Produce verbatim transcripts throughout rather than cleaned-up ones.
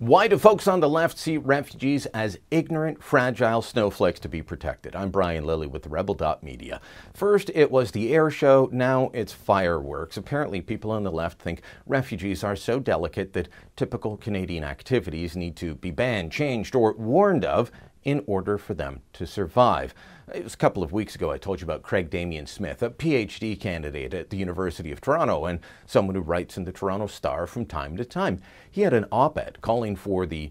Why do folks on the left see refugees as ignorant, fragile snowflakes to be protected? I'm Brian Lilley with the Rebel dot media. First, it was the air show. Now it's fireworks. Apparently, people on the left think refugees are so delicate that typical Canadian activities need to be banned, changed, or warned of in order for them to survive. It was a couple of weeks ago I told you about Craig Damian Smith, a PhD candidate at the University of Toronto and someone who writes in the Toronto Star from time to time. He had an op-ed calling for the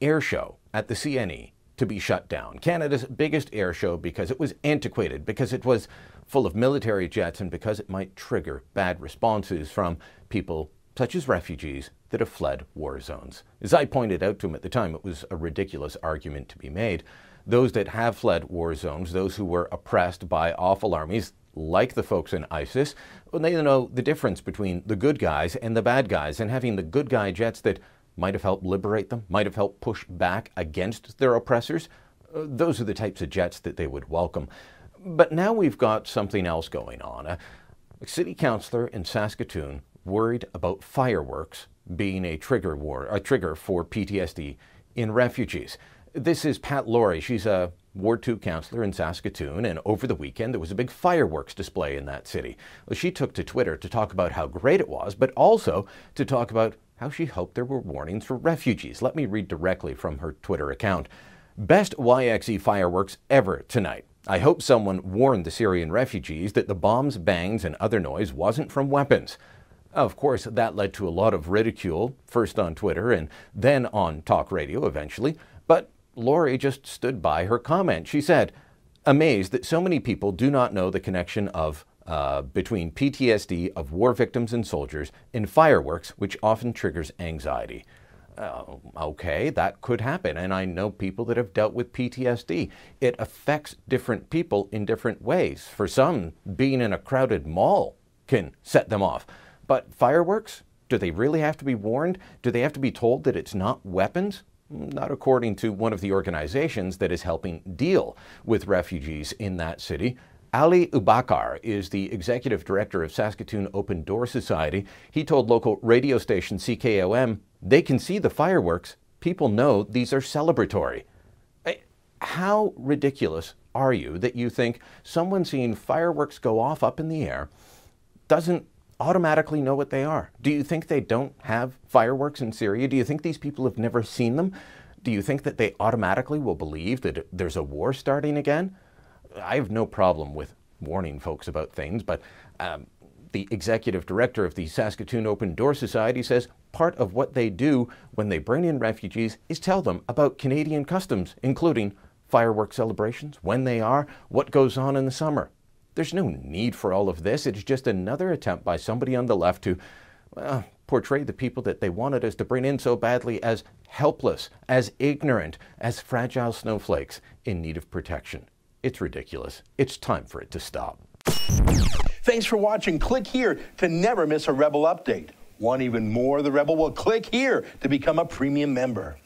air show at the C N E to be shut down. Canada's biggest air show, because it was antiquated, because it was full of military jets, and because it might trigger bad responses from people such as refugees that have fled war zones. As I pointed out to him at the time, it was a ridiculous argument to be made. Those that have fled war zones, those who were oppressed by awful armies, like the folks in ISIS, well, they know the difference between the good guys and the bad guys, and having the good guy jets that might have helped liberate them, might have helped push back against their oppressors, those are the types of jets that they would welcome. But now we've got something else going on. A city councillor in Saskatoon worried about fireworks being a trigger war, a trigger for P T S D in refugees. This is Pat Lorje. She's a Ward two councillor in Saskatoon, and over the weekend there was a big fireworks display in that city. Well, she took to Twitter to talk about how great it was, but also to talk about how she hoped there were warnings for refugees. Let me read directly from her Twitter account. Best Y X E fireworks ever tonight. I hope someone warned the Syrian refugees that the bombs, bangs, and other noise wasn't from weapons. Of course, that led to a lot of ridicule, first on Twitter and then on talk radio eventually, but Lorje just stood by her comment. She said, amazed that so many people do not know the connection of uh, between P T S D of war victims and soldiers and fireworks, which often triggers anxiety. Uh, okay, that could happen, and I know people that have dealt with P T S D. It affects different people in different ways. For some, being in a crowded mall can set them off. But fireworks, do they really have to be warned? Do they have to be told that it's not weapons? Not according to one of the organizations that is helping deal with refugees in that city. Ali Abukar is the executive director of Saskatoon Open Door Society. He told local radio station C K O M, they can see the fireworks. People know these are celebratory. How ridiculous are you that you think someone seeing fireworks go off up in the air doesn't automatically know what they are? Do you think they don't have fireworks in Syria? Do you think these people have never seen them? Do you think that they automatically will believe that there's a war starting again? I have no problem with warning folks about things, but um, the executive director of the Saskatoon Open Door Society says part of what they do when they bring in refugees is tell them about Canadian customs, including fireworks celebrations, when they are, what goes on in the summer. There's no need for all of this. It's just another attempt by somebody on the left to uh, portray the people that they wanted us to bring in so badly as helpless, as ignorant, as fragile snowflakes in need of protection. It's ridiculous. It's time for it to stop. Thanks for watching. Click here to never miss a Rebel update. Want even more of the Rebel? Well, click here to become a premium member.